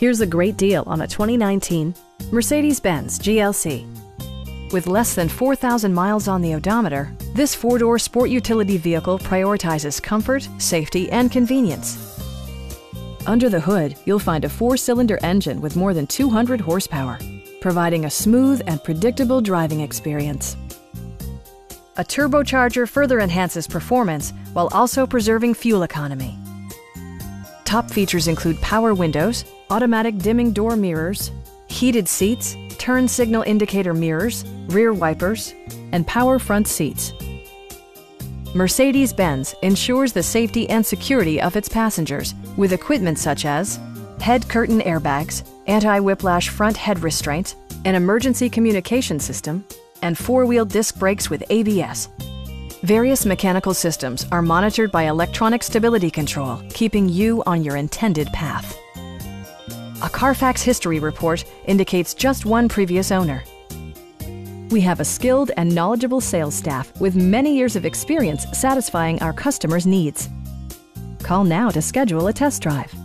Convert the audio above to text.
Here's a great deal on a 2019 Mercedes-Benz GLC. With less than 4,000 miles on the odometer, this four-door sport utility vehicle prioritizes comfort, safety, and convenience. Under the hood, you'll find a four-cylinder engine with more than 200 horsepower, providing a smooth and predictable driving experience. A turbocharger further enhances performance while also preserving fuel economy. Top features include power windows, automatic dimming door mirrors, heated seats, turn signal indicator mirrors, rear wipers, and power front seats. Mercedes-Benz ensures the safety and security of its passengers with equipment such as head curtain airbags, anti-whiplash front head restraints, an emergency communication system, and four-wheel disc brakes with ABS. Various mechanical systems are monitored by electronic stability control, keeping you on your intended path. A Carfax history report indicates just one previous owner. We have a skilled and knowledgeable sales staff with many years of experience satisfying our customers' needs. Call now to schedule a test drive.